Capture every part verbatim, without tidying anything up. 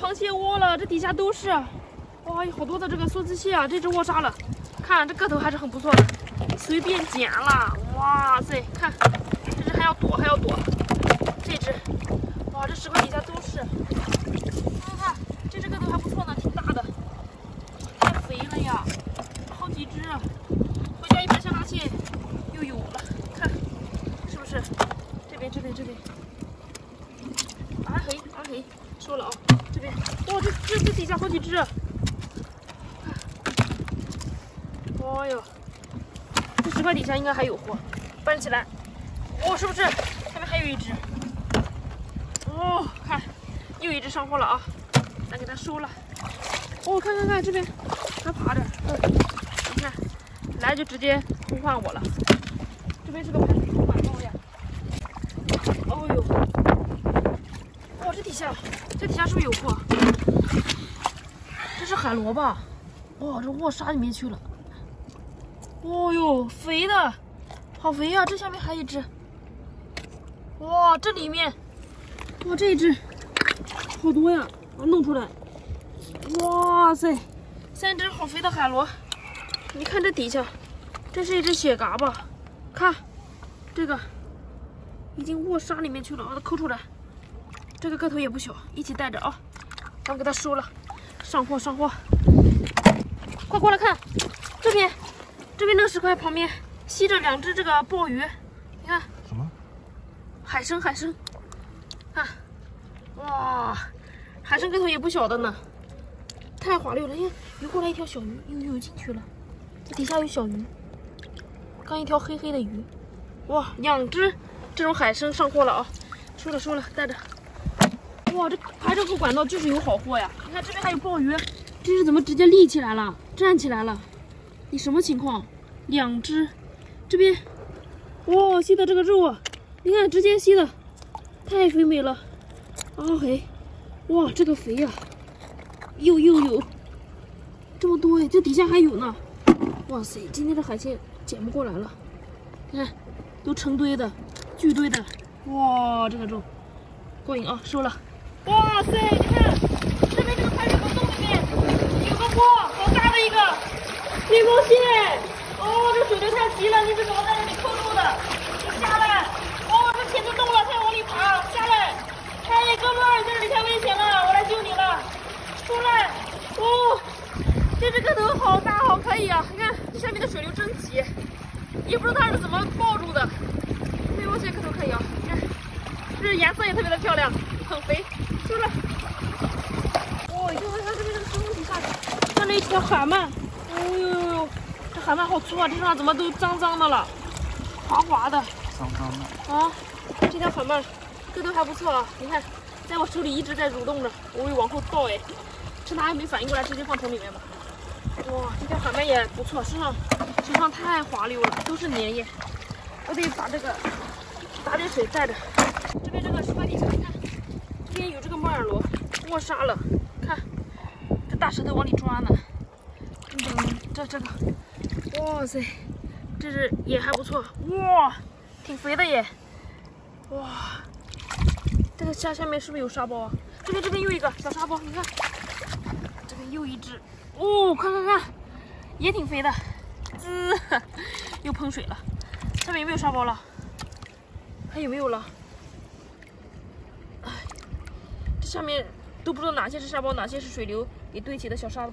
螃蟹窝了，这底下都是，哇，有好多的这个梭子蟹啊！这只窝杀了，看这个头还是很不错的，随便捡了，哇塞，看这只还要躲还要躲，这只，哇，这石块底下都是，看看这只个头还不错呢，挺大的，太肥了呀，好几只啊！回家一盘香辣蟹又有了，看是不是？这边这边这边，啊嘿啊嘿，说了啊、哦。 这边，哇，这这这底下好几只，哦哟，这石块底下应该还有货，搬起来，哦，是不是？下面还有一只，哦，看，又一只上货了啊，来给它收了。哦，看看看这边还爬着，嗯，你看，来就直接呼唤我了。这边是个排水管道呀，哦哟。 哇、哦，这底下，这底下是不是有货？这是海螺吧？哇，这卧沙里面去了。哦哟，肥的，好肥呀、啊！这下面还一只。哇，这里面，哇，这一只，好多呀！我弄出来。哇塞，三只好肥的海螺。你看这底下，这是一只雪蛤吧？看，这个已经卧沙里面去了，把它抠出来。 这个个头也不小，一起带着啊！咱们给它收了，上货上货！快过来看，这边，这边那个石块旁边吸着两只这个鲍鱼，你看什么？海参海参，看、啊，哇，海参个头也不小的呢，太滑溜了！你看游过来一条小鱼，游游进去了，这底下有小鱼，刚一条黑黑的鱼，哇，两只这种海参上货了啊！收了收了，带着。 哇，这排这个管道就是有好货呀！你看这边还有鲍鱼，这是怎么直接立起来了，站起来了？你什么情况？两只，这边，哇，吸的这个肉啊，你看直接吸的，太肥美了。啊嘿，哇，这个肥呀、啊，又又有，这么多哎，这底下还有呢。哇塞，今天这海鲜捡不过来了，你看，都成堆的，巨堆的。哇，这个肉，过瘾啊，收了。 哇塞！你看这边这个排水管洞里面有个货，好大的一个绿毛蟹！哦，这水流太急了，一只狗在这里扣住的，下来！哦，这钳子动了，它要往里爬，下来！哎，哥们儿，在这里太危险了，我来救你了，出来！哦，这只个头好大，好可以啊！你看下面的水流真急，也不知道它是怎么抱住的。绿毛蟹个头可以啊，你看，这颜色也特别的漂亮。 很肥，出来！哦，你看看这边这个石头底下站着一条海鳗，哦呦呦呦，这海鳗好粗啊！这身上怎么都脏脏的了，滑滑的。脏脏的。啊，这条海鳗个头还不错啊！你看，在我手里一直在蠕动着，我会往后倒哎，趁它还没反应过来，直接放桶里面吧。哇，这条海鳗也不错，身上身上太滑溜了，都是粘液。我得把这个打点水带着。这边这个石块底下，你看。 这边有这个猫眼螺，卧沙了，看这大舌头往里抓呢。嗯，这这个，哇塞，这只也还不错，哇，挺肥的耶。哇，这个下下面是不是有沙包啊？这边这边又一个小沙包，你看，这边又一只，哦，看看看，也挺肥的，滋，又喷水了。下面有没有沙包了？还有没有了？ 下面都不知道哪些是沙包，哪些是水流给堆起的小沙子。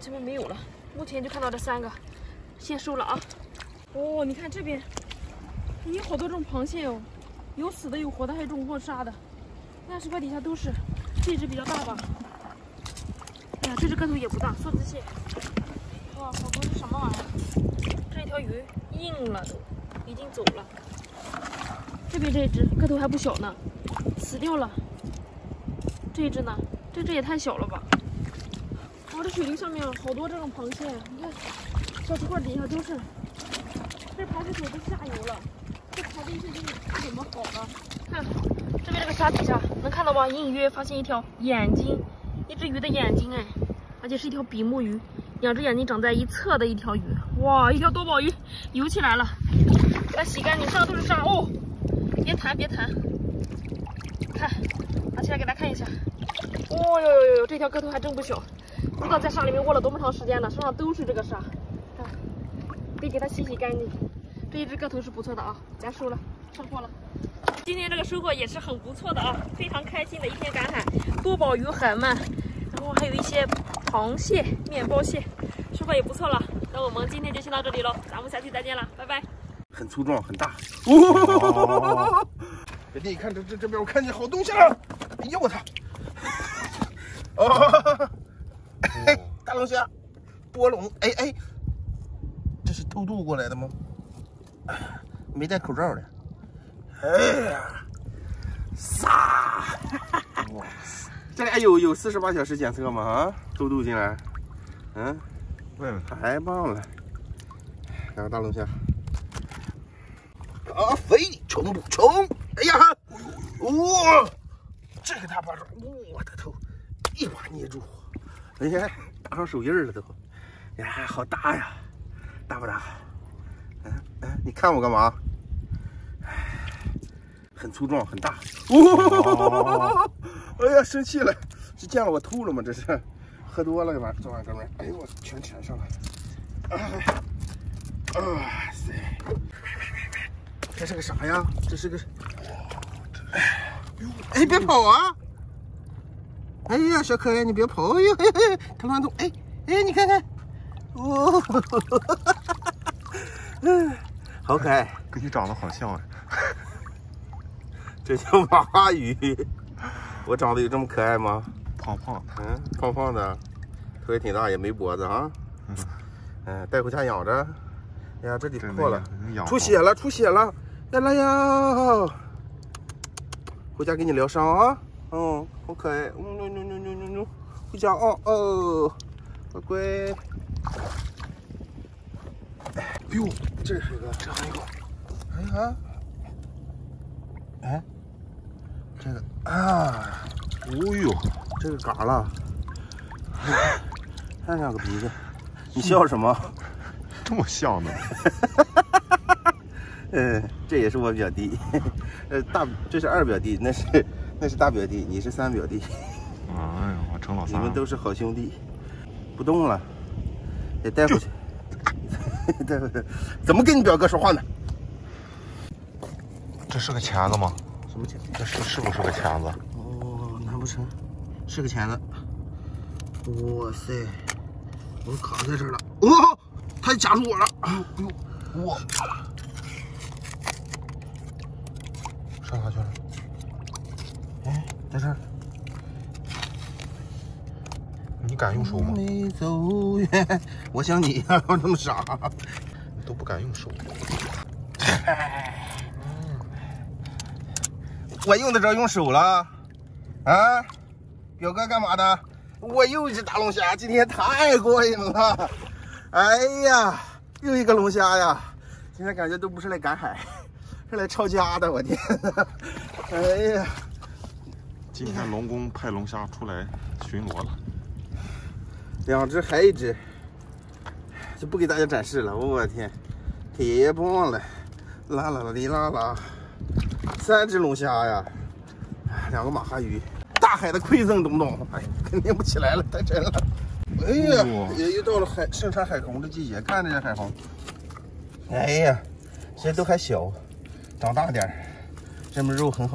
这边没有了，目前就看到这三个，先收了啊。哦，你看这边，有好多种螃蟹哦，有死的，有活的，还有这种卧沙的。那石块底下都是，这只比较大吧？哎呀，这只个头也不大，梭子蟹。哇，好多是什么玩意儿？这一条鱼硬了都，已经走了。这边这只个头还不小呢。 死掉了，这一只呢？这只也太小了吧！哇、哦，这水流上面好多这种螃蟹，你看，小石块底下都是。这排水口都下游了，这排这些东西是怎么搞的？看这边这个沙底下能看到吗？隐隐约约发现一条眼睛，一只鱼的眼睛哎，而且是一条比目鱼，两只眼睛长在一侧的一条鱼。哇，一条多宝鱼游起来了，给它洗干净，身上都是沙哦！别弹别弹。 看，拿起来给大家看一下，哦呦呦呦，这条个头还真不小，不知道在沙里面窝了多么长时间了，身上都是这个沙，看，得给它洗洗干净。这一只个头是不错的啊，咱收了，上货了。今天这个收获也是很不错的啊，非常开心的一天赶海，多宝鱼海鳗，然后还有一些螃蟹、面包蟹，收获也不错了。那我们今天就先到这里喽，咱们下期再见了，拜拜。很粗壮，很大。哦，人家一看这这这边我看见好东西了，哎呀我操！ 哦，哎，大龙虾，波龙，哎哎，这是偷渡过来的吗？没戴口罩的。哎呀，啥？哇塞，这里还有有四十八小时检测吗？啊，偷渡进来，嗯，问问太棒了，两个大龙虾，啊，肥穷不穷？哎呀，哇，这个大巴掌，我的头！ 一把捏住，哎呀，打上手印了都，呀，好大呀，大不大？嗯、啊、嗯、啊，你看我干嘛？很粗壮，很大。哦，哎呀，生气了，是见了我吐了吗？这是，喝多了吧？昨晚哥们儿，哎呦，我全缠上了。啊，哇、啊、塞，这是个啥呀？这是个，哎，哎，别跑啊！ 哎呀，小可爱，你别跑！哎呦，嘿嘿，它乱动！哎哎，你看看，哦，哈哈哈嗯，好可爱，跟你长得好像啊！这叫娃娃鱼，我长得有这么可爱吗？胖胖的，嗯，胖胖的，头也挺大，也没脖子啊。嗯，嗯，带回家养着。哎呀，这里破了，出血了，出血了！来来呀，回家给你疗伤啊。 嗯，好可爱，嗯嗯嗯嗯嗯嗯，回家哦哦，乖乖。哎呦，这还有个，这还有个，哎啊，哎，这个啊，哦呦，这个嘎了，看下个鼻子，你笑什么？这么笑呢？嗯，这也是我表弟，呃，大，这是二表弟，那是。 那是大表弟，你是三表弟。哎呦，我成老三。你们都是好兄弟。不动了，得带回去。带回去。怎么跟你表哥说话呢？这是个钳子吗？什么钳子？这是是不是个钳子？哦，难不成是个钳子？哇塞，我卡在这儿了。哦，他夹住我了。哎呦，哎呦，哇！上哪去了？ 哎，在这儿，你敢用手吗？没走远，我想你呀，这么傻，你都不敢用手。我用得着用手了？啊，表哥干嘛的？我又一只大龙虾，今天太过瘾了！哎呀，又一个龙虾呀！今天感觉都不是来赶海，是来抄家的，我天！哎呀！ 今天龙宫派龙虾出来巡逻了，两只还一只，就不给大家展示了。我天，铁棒了，啦啦啦哩啦啦，三只龙虾呀，两个马哈鱼，大海的馈赠，懂不懂？哎，肯定不起来了，太沉了。哎呀，也又到了海盛产海虹的季节，看着这海虹，哎呀，这都还小，长大点，这么肉很好。